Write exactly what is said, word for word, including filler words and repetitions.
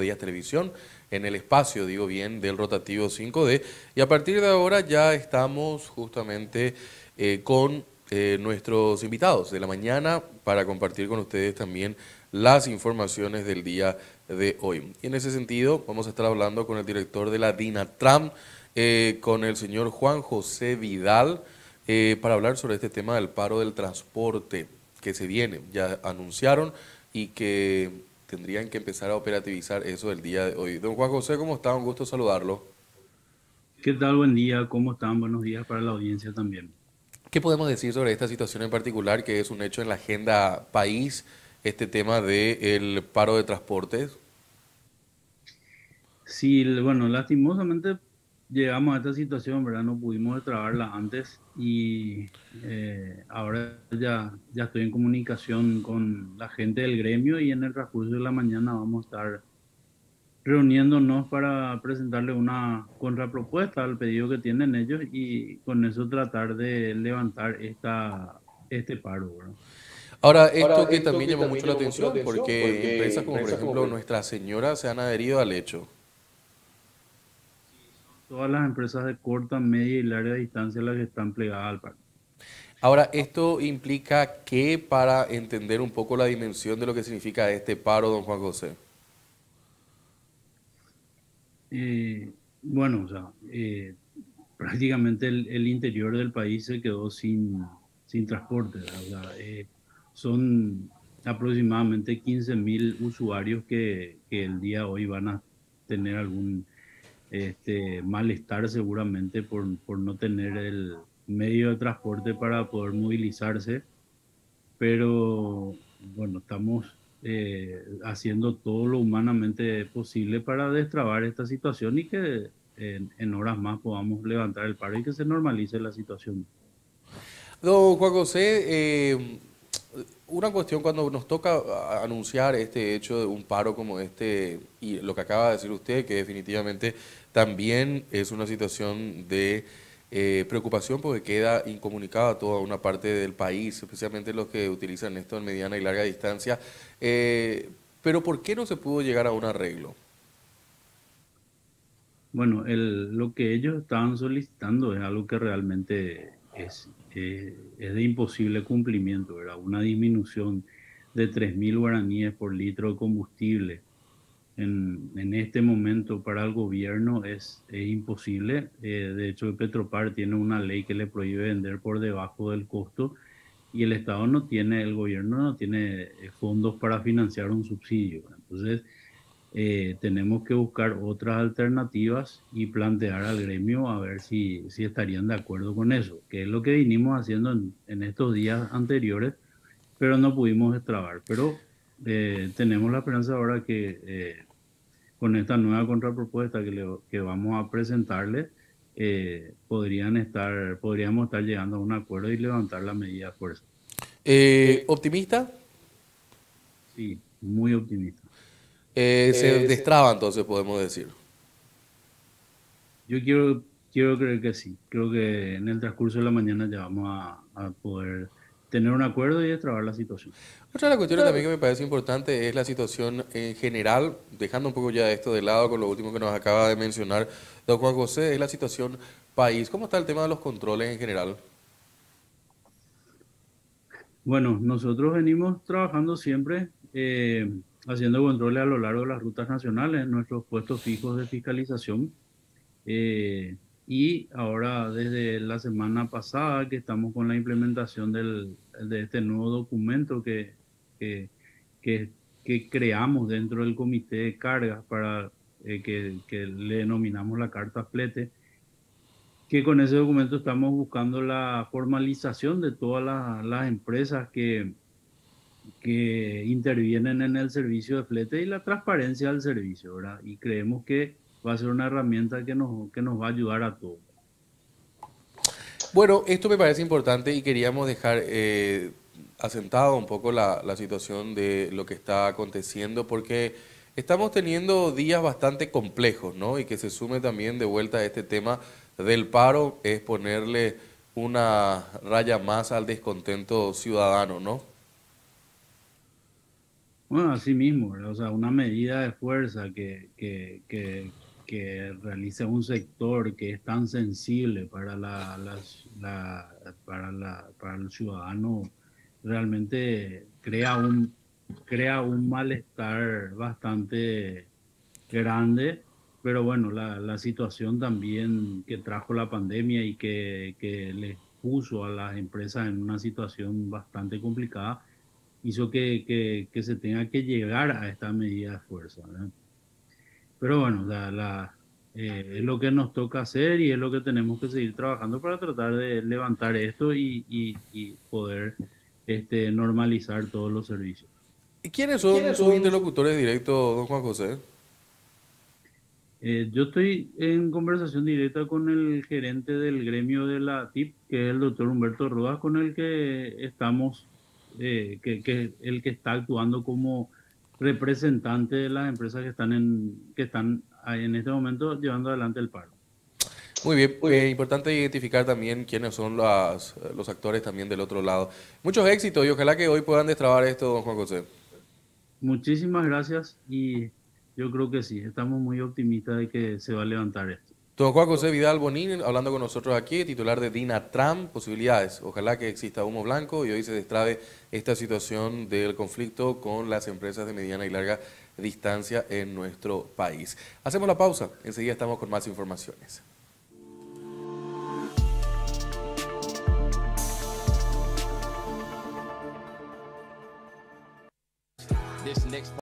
Días Televisión, en el espacio, digo bien, del Rotativo cinco D, y a partir de ahora ya estamos justamente eh, con eh, nuestros invitados de la mañana para compartir con ustedes también las informaciones del día de hoy. Y en ese sentido vamos a estar hablando con el director de la DINATRAN, eh, con el señor Juan José Vidal, eh, para hablar sobre este tema del paro del transporte que se viene, ya anunciaron y que tendrían que empezar a operativizar eso el día de hoy. Don Juan José, ¿cómo está? Un gusto saludarlo. ¿Qué tal? Buen día. ¿Cómo están? Buenos días para la audiencia también. ¿Qué podemos decir sobre esta situación en particular, que es un hecho en la agenda país, este tema del paro de transportes? Sí, bueno, lastimosamente llegamos a esta situación, ¿verdad? No pudimos trabarla antes y eh, ahora ya, ya estoy en comunicación con la gente del gremio y en el transcurso de la mañana vamos a estar reuniéndonos para presentarle una contrapropuesta al pedido que tienen ellos y con eso tratar de levantar esta, este paro, ¿verdad? Ahora, esto ahora, que esto también llamó mucho la atención, atención porque, porque empresas como, empresas por ejemplo, como... Nuestra Señora se han adherido al hecho. Todas las empresas de corta, media y larga distancia las que están plegadas al paro. Ahora, ¿esto implica qué para entender un poco la dimensión de lo que significa este paro, don Juan José? Eh, bueno, o sea, eh, prácticamente el, el interior del país se quedó sin, sin transporte. O sea, eh, son aproximadamente quince mil usuarios que, que el día de hoy van a tener algún... Este, malestar seguramente por, por no tener el medio de transporte para poder movilizarse, pero bueno, estamos eh, haciendo todo lo humanamente posible para destrabar esta situación y que en, en horas más podamos levantar el paro y que se normalice la situación. Don Juan José, eh, una cuestión cuando nos toca anunciar este hecho de un paro como este y lo que acaba de decir usted, que definitivamente también es una situación de eh, preocupación porque queda incomunicada toda una parte del país, especialmente los que utilizan esto en mediana y larga distancia. Eh, pero ¿por qué no se pudo llegar a un arreglo? Bueno, el, lo que ellos estaban solicitando es algo que realmente es... Eh, es de imposible cumplimiento, ¿verdad? Una disminución de tres mil guaraníes por litro de combustible en, en este momento para el gobierno es, es imposible. Eh, de hecho, el Petropar tiene una ley que le prohíbe vender por debajo del costo y el Estado no tiene, el gobierno no tiene fondos para financiar un subsidio. Entonces, eh, tenemos que buscar otras alternativas y plantear al gremio a ver si, si estarían de acuerdo con eso, que es lo que vinimos haciendo en, en estos días anteriores, pero no pudimos destrabar. Pero eh, tenemos la esperanza ahora que eh, con esta nueva contrapropuesta que, le, que vamos a presentarle, eh, podrían estar, podríamos estar llegando a un acuerdo y levantar la medida de fuerza. Eh, ¿Optimista? Sí, muy optimista. Eh, se destraba, entonces, podemos decir. Yo quiero, quiero creer que sí. Creo que en el transcurso de la mañana ya vamos a, a poder tener un acuerdo y destrabar la situación. Otra de las cuestiones también que me parece importante es la situación en general, dejando un poco ya esto de lado con lo último que nos acaba de mencionar don Juan José, es la situación país. ¿Cómo está el tema de los controles en general? Bueno, nosotros venimos trabajando siempre... Eh, haciendo controles a lo largo de las rutas nacionales, nuestros puestos fijos de fiscalización. Eh, y ahora, desde la semana pasada, que estamos con la implementación del, de este nuevo documento que, que, que, que creamos dentro del comité de cargas, para, eh, que, que le denominamos la carta flete, que con ese documento estamos buscando la formalización de todas las, las empresas que... que intervienen en el servicio de flete y la transparencia del servicio, ¿verdad? Y creemos que va a ser una herramienta que nos, que nos va a ayudar a todos. Bueno, esto me parece importante y queríamos dejar eh, asentado un poco la, la situación de lo que está aconteciendo, porque Estamos teniendo días bastante complejos, ¿no? Y que se sume también de vuelta a este tema del paro es ponerle una raya más al descontento ciudadano, ¿no? Bueno, así mismo, ¿verdad? O sea, una medida de fuerza que, que, que, que realice un sector que es tan sensible para, la, la, la, para, la, para el ciudadano realmente crea un... crea un malestar bastante grande, pero bueno, la, la situación también que trajo la pandemia y que, que les puso a las empresas en una situación bastante complicada, hizo que, que, que se tenga que llegar a esta medida de fuerza, ¿verdad? Pero bueno, la, la, eh, es lo que nos toca hacer y es lo que tenemos que seguir trabajando para tratar de levantar esto y, y, y poder este, normalizar todos los servicios. ¿Y quiénes son ¿Quiénes sus son... interlocutores directos, don Juan José? Eh, yo estoy en conversación directa con el gerente del gremio de la T I P, que es el doctor Humberto Rodas, con el que estamos, eh, que, que el que está actuando como representante de las empresas que están en, que están en este momento llevando adelante el paro. Muy bien, muy bien. Eh, importante identificar también quiénes son las, los actores también del otro lado. Muchos éxitos y ojalá que hoy puedan destrabar esto, don Juan José. Muchísimas gracias y yo creo que sí, estamos muy optimistas de que se va a levantar esto. Don Juan José Vidal Bonín, hablando con nosotros aquí, titular de DINATRAN, posibilidades. Ojalá que exista humo blanco y hoy se destrabe esta situación del conflicto con las empresas de mediana y larga distancia en nuestro país. Hacemos la pausa, enseguida estamos con más informaciones. This next